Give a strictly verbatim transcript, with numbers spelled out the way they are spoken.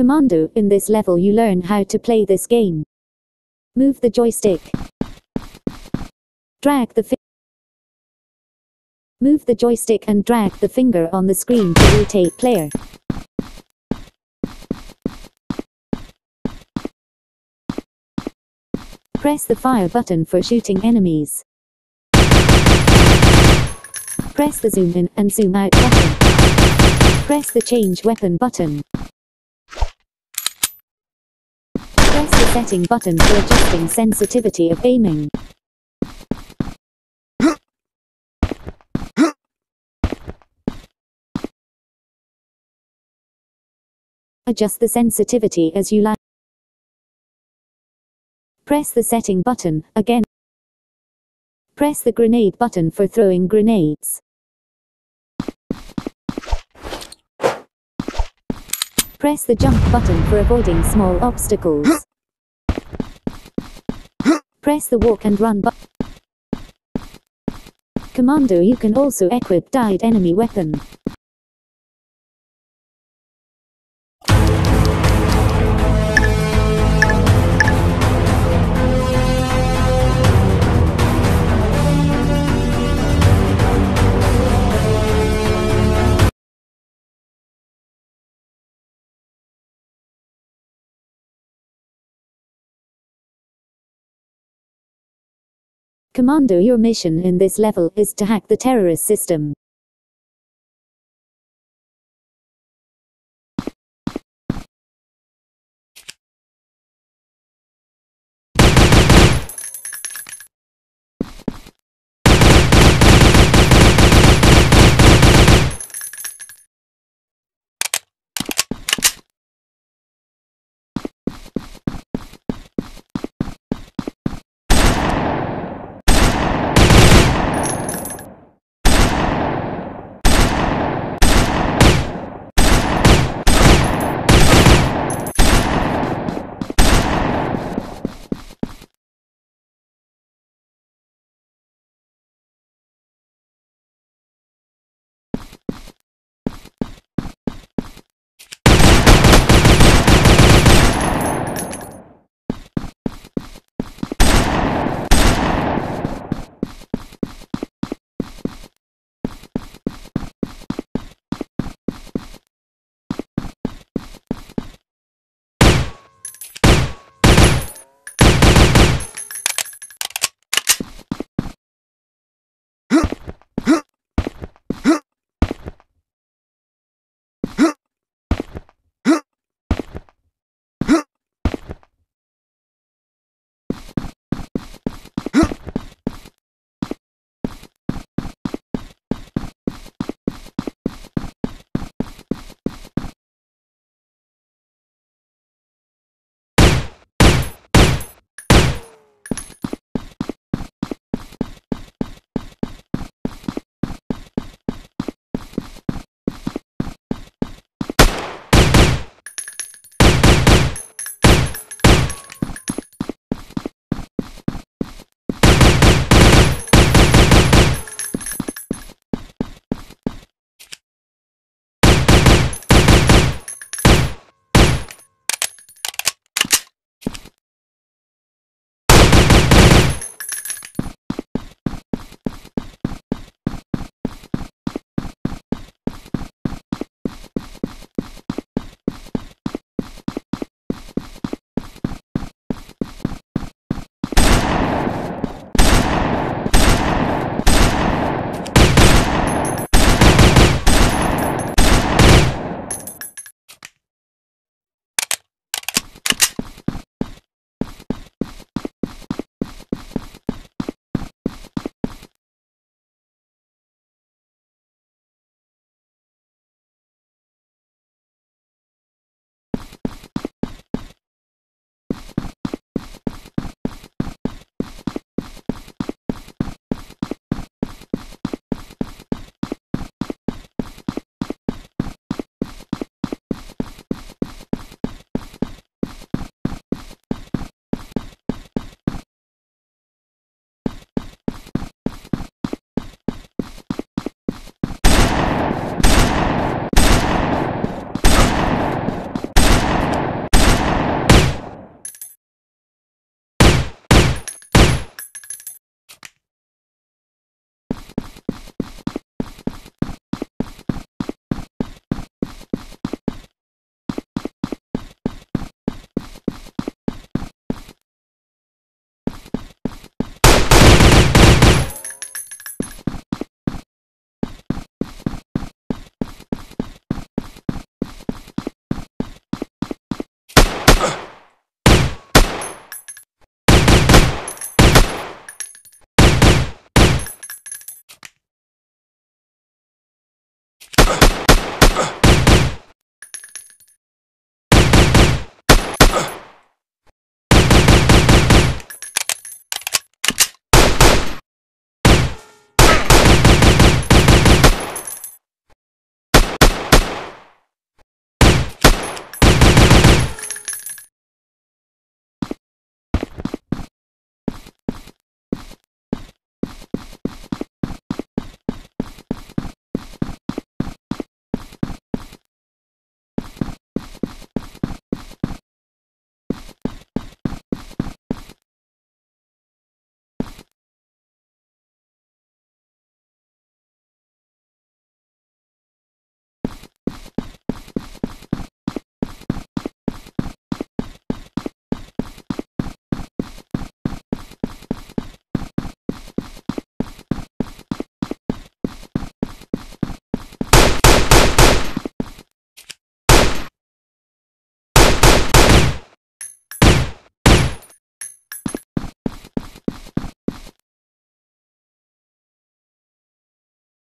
Commando. In this level you learn how to play this game. Move the joystick. Drag the fi- Move the joystick and drag the finger on the screen to rotate player. Press the fire button for shooting enemies. Press the zoom in and zoom out button. Press the change weapon button. Press the setting button for adjusting sensitivity of aiming. Adjust the sensitivity as you like. Press the setting button again. Press the grenade button for throwing grenades. Press the jump button for avoiding small obstacles. Press the walk and run button. Commando. You can also equip dyed enemy weapon. Commando, your mission in this level is to hack the terrorist system.